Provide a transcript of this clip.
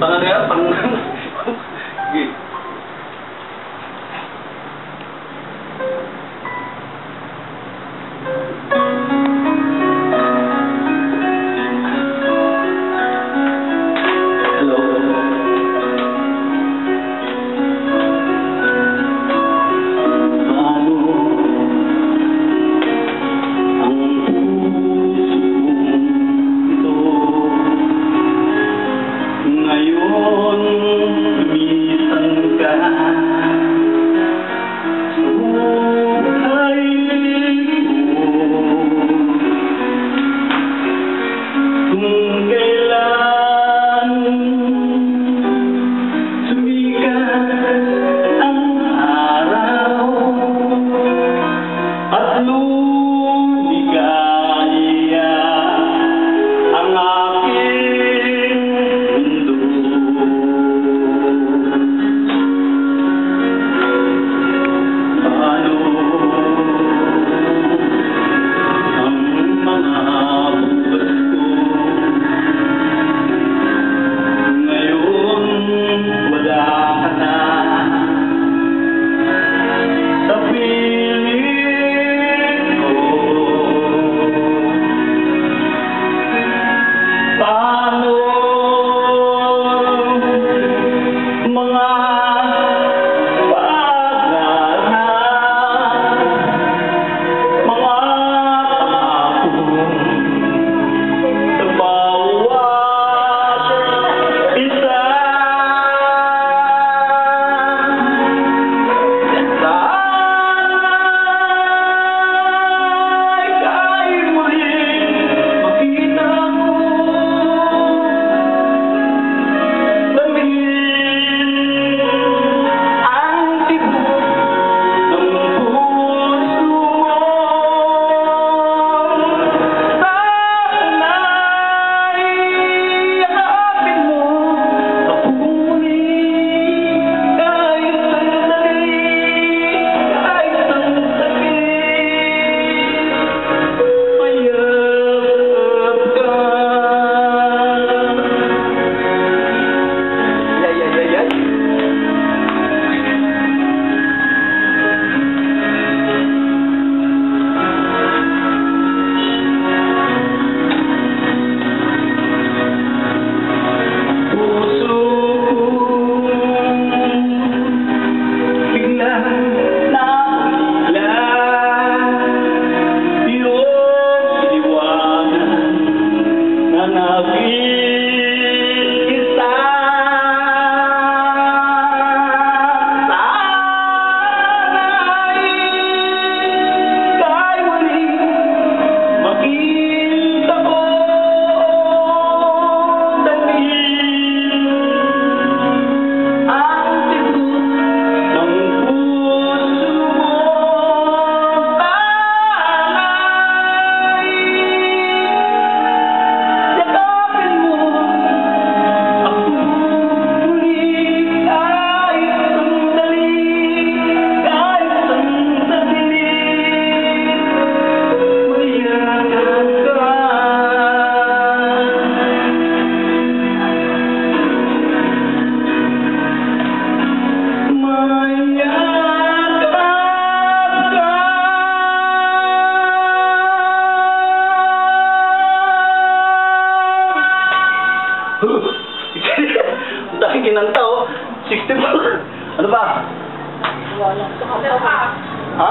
Pangagapan lang. Kinanta, 60 pa. Ano ba? Wala. Ha?